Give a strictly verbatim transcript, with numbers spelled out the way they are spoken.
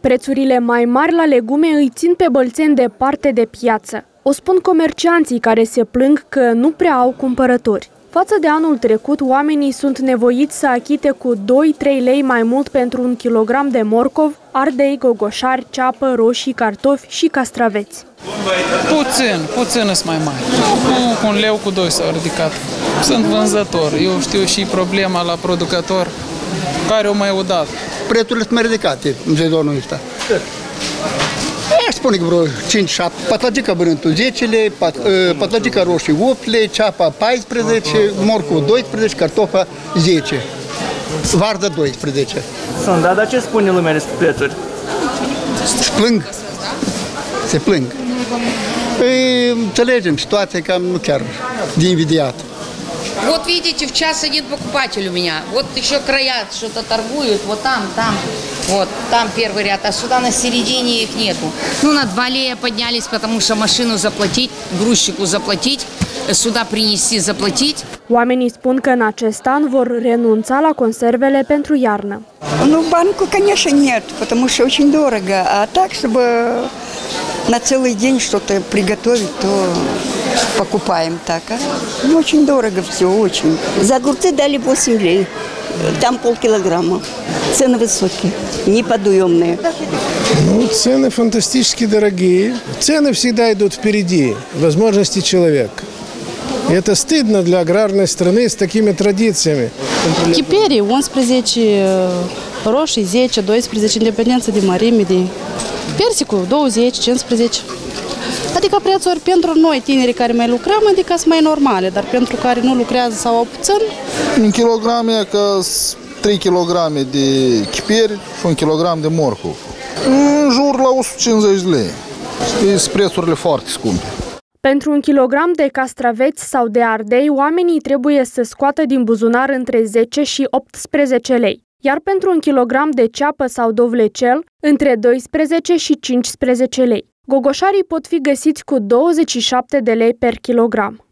Prețurile mai mari la legume îi țin pe bălțeni departe de piață. O spun comercianții care se plâng că nu prea au cumpărători. Față de anul trecut, oamenii sunt nevoiți să achite cu doi-trei lei mai mult pentru un kilogram de morcov, ardei, gogoșari, ceapă, roșii, cartofi și castraveți. Puțin, puțin sunt mai mari. Cu un leu, cu doi s-au ridicat. Sunt vânzător. Eu știu și problema la producător care o mai udat. Prețurile sunt mai ridicate în sezonul ăsta. Spune că vreo cinci-șapte, patlagica brântul zece lei, pat, patlagica roșii opt lei, ceapa paisprezece, morcul doisprezece, cartofa zece, vardă doisprezece. Sunt, da, dar ce spune lumea despre prețuri? Se plâng. Se plâng. Păi, înțelegem situația cam nu chiar de invidiat. Вот видите, в час один покупатель у меня. Вот еще краят, что-то торгуют, вот там, там, вот, там первый ряд, а сюда на середине их нету. Ну, на два лея поднялись, потому что машину заплатить, грузчику заплатить, сюда принести, заплатить. Oamenii spun că în acest an vor renunța la conservele pentru iarnă. Ну, банку, конечно, нет, потому что очень дорого. А так, чтобы на целый день что-то приготовить, то... Покупаем так, а? Ну, очень дорого все, очень. За огурцы дали восемь лей, там полкилограмма. Цены высокие, неподъемные. Ну, цены фантастически дорогие. Цены всегда идут впереди возможности человека. И это стыдно для аграрной страны с такими традициями. Теперь unsprezece, roșii zece, doisprezece, în dependență de mărime, de persicul douăzeci, cincisprezece. Adică prețuri pentru noi, tinerii care mai lucrăm, adică sunt mai normale, dar pentru care nu lucrează sau au puțin. Un kilogram e că trei kilograme de chiperi și un kilogram de morcov. În jur la o sută cincizeci de lei. Sunt prețurile foarte scumpe. Pentru un kilogram de castraveți sau de ardei, oamenii trebuie să scoată din buzunar între zece și optsprezece lei. Iar pentru un kilogram de ceapă sau dovlecel, între doisprezece și cincisprezece lei. Gogoșarii pot fi găsiți cu douăzeci și șapte de lei per kilogram.